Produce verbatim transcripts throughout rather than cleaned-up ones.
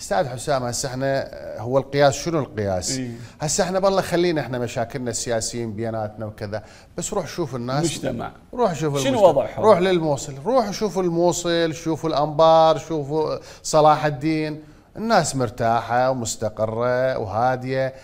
استاذ حسام، هسه احنا هو القياس، شنو القياس؟ إيه؟ هسه احنا بالله خلينا احنا مشاكلنا السياسيين بيناتنا وكذا، بس روح شوف الناس، مجتمع، روح شوف شنو وضعهم، روح للموصل، روح شوف الموصل، شوفوا الانبار، شوفوا صلاح الدين، الناس مرتاحه ومستقره وهاديه،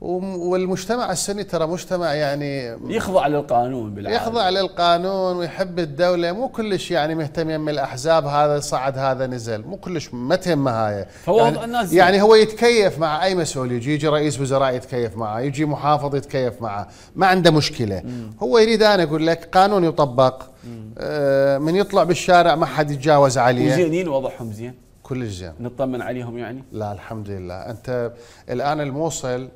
والمجتمع السني ترى مجتمع يعني يخضع للقانون، بالعالم يخضع للقانون ويحب الدوله، مو كلش يعني مهتمين من الاحزاب، هذا صعد هذا نزل، مو كلش ما تهمه هاي يعني, الناس يعني هو يتكيف مع اي مسؤول، يجي يجي رئيس وزراء يتكيف معه، يجي محافظ يتكيف معه، ما عنده مشكله. مم. هو يريد، انا اقول لك قانون يطبق، آه من يطلع بالشارع ما حد يتجاوز عليه. وزينين وضعهم زين؟ كلش زين، نطمن عليهم يعني؟ لا الحمد لله. انت الان الموصل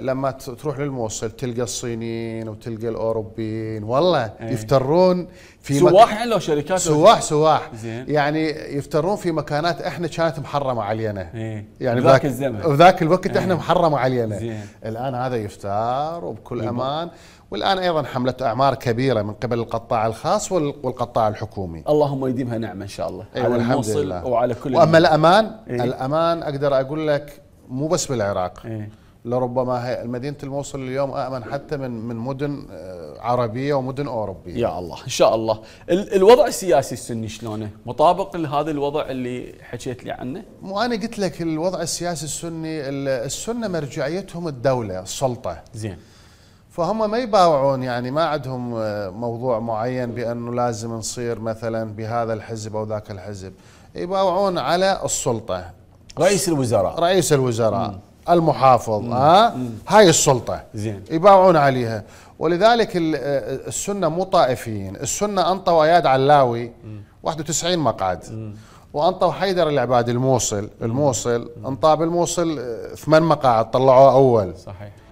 لما تروح للموصل تلقى الصينيين وتلقى الاوروبيين، والله أيه. يفترون في سواح لو شركات، سواح سواح يعني يفترون في مكانات احنا كانت محرمه علينا، أيه. يعني بذاك الزمن بذاك الوقت أيه. احنا محرمه علينا زين. الان هذا يفتر وبكل يبقى. امان، والان ايضا حمله اعمار كبيره من قبل القطاع الخاص والقطاع الحكومي، اللهم يديمها نعمه ان شاء الله، أيوة على الموصل لله. وعلى كل. واما الامان أيه. الامان اقدر اقول لك مو بس بالعراق، أيه. لربما مدينة الموصل اليوم أأمن حتى من من مدن عربية ومدن أوروبية. يا الله إن شاء الله. الوضع السياسي السني شلونه؟ مطابق لهذا الوضع اللي حكيت لي عنه؟ مو أنا قلت لك الوضع السياسي السني، السنة مرجعيتهم الدولة، السلطة. زين. فهم ما يباوعون، يعني ما عندهم موضوع معين بأنه لازم نصير مثلا بهذا الحزب أو ذاك الحزب، يباوعون على السلطة. رئيس الوزراء. رئيس الوزراء. مم. المحافظ، مم. ها مم. هاي السلطة زين. يباوعون عليها، ولذلك السنة مو طائفيين، السنة أنطوا اياد علاوي مم. واحد وتسعين مقعد، مم. وأنطوا حيدر العبادي الموصل، الموصل انطى بالموصل ثمان مقاعد، طلعوه أول صحيح.